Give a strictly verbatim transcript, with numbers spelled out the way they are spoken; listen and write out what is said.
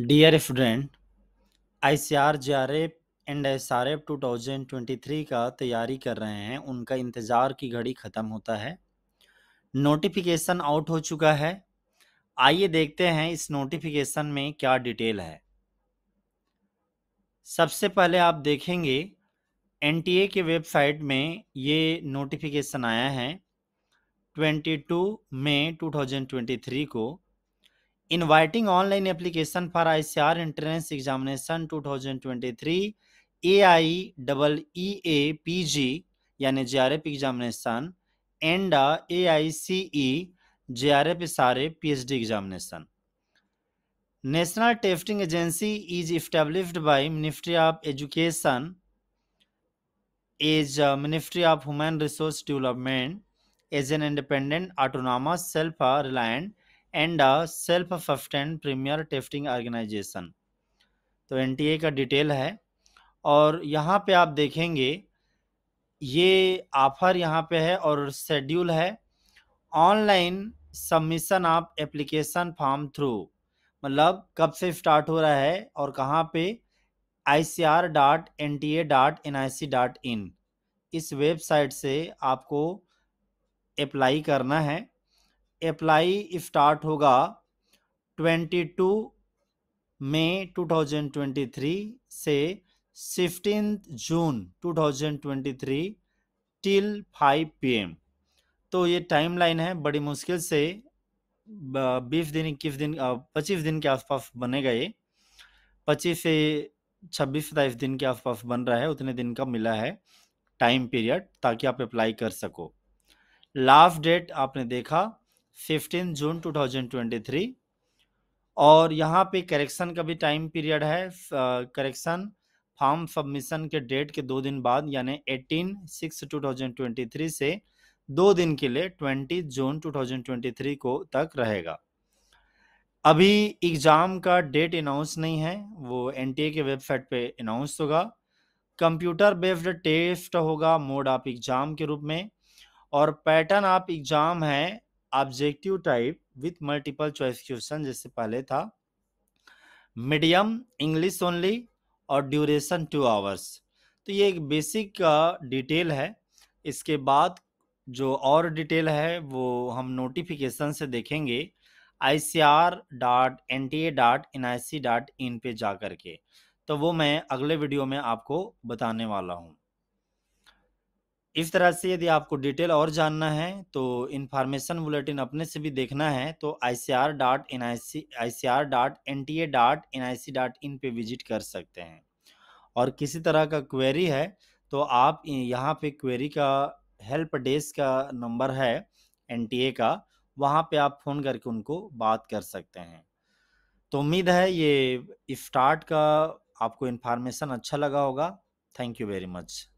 Dear student, I C R J R F and S R F two thousand twenty three का तैयारी कर रहे हैं, उनका इंतज़ार की घड़ी ख़त्म होता है। नोटिफिकेशन आउट हो चुका है। आइए देखते हैं इस नोटिफिकेशन में क्या डिटेल है। सबसे पहले आप देखेंगे एनटीए के वेबसाइट में ये नोटिफिकेशन आया है बाईस मई दो हज़ार तेईस को। Inviting online application for ICR entrance examination दो हज़ार तेईस एआईईई पीजी यानी JRF examination and AICE JRF SRF PhD examination. National testing agency is established by ministry of education as ministry of human resource development as an independent autonomous self reliant and a self sustain premier testing organisation. तो NTA का detail है और यहाँ पे आप देखेंगे ये offer यहाँ पे है और शेड्यूल है। Online submission of application form through, मतलब कब से स्टार्ट हो रहा है और कहाँ पे I C R dot N T A dot N I C dot in इस वेबसाइट से आपको अप्लाई करना है। अप्लाई स्टार्ट होगा बाईस मई दो हज़ार तेईस से पंद्रह जून दो हज़ार तेईस टिल फाइव पी एम। तो ये टाइमलाइन है। बड़ी मुश्किल से बीस दिन इक्कीस दिन पच्चीस दिन के आसपास बनेगा। ये पच्चीस से छब्बीस सत्ताईस दिन के आसपास बन रहा है। उतने दिन का मिला है टाइम पीरियड ताकि आप अप्लाई कर सको। लास्ट डेट आपने देखा पंद्रह जून दो हज़ार तेईस। और यहाँ पे करेक्शन का भी टाइम पीरियड है। करेक्शन फॉर्म सबमिशन के डेट के दो दिन बाद यानी अठारह सिक्स दो हज़ार तेईस से दो दिन के लिए बीस जून दो हज़ार तेईस को तक रहेगा। अभी एग्ज़ाम का डेट अनाउंस नहीं है, वो एनटीए के वेबसाइट पे अनाउंस होगा। कंप्यूटर बेस्ड टेस्ट होगा मोड ऑफ एग्ज़ाम के रूप में और पैटर्न ऑफ एग्ज़ाम है objective type with multiple choice question जैसे पहले था, मीडियम इंग्लिश ओनली और ड्यूरेशन टू आवर्स। तो ये एक बेसिक का डिटेल है। इसके बाद जो और डिटेल है वो हम नोटिफिकेशन से देखेंगे I C R dot N T A dot N I C dot in पे जा कर के। तो वो मैं अगले वीडियो में आपको बताने वाला हूँ। इस तरह से यदि आपको डिटेल और जानना है तो इन्फॉर्मेशन बुलेटिन अपने से भी देखना है तो I C R dot N T A dot N I C dot in पे विजिट कर सकते हैं। और किसी तरह का क्वेरी है तो आप यहाँ पे क्वेरी का हेल्प डेस्क का नंबर है एनटीए का, वहाँ पे आप फ़ोन करके उनको बात कर सकते हैं। तो उम्मीद है ये स्टार्ट का आपको इन्फॉर्मेशन अच्छा लगा होगा। Thank you very much.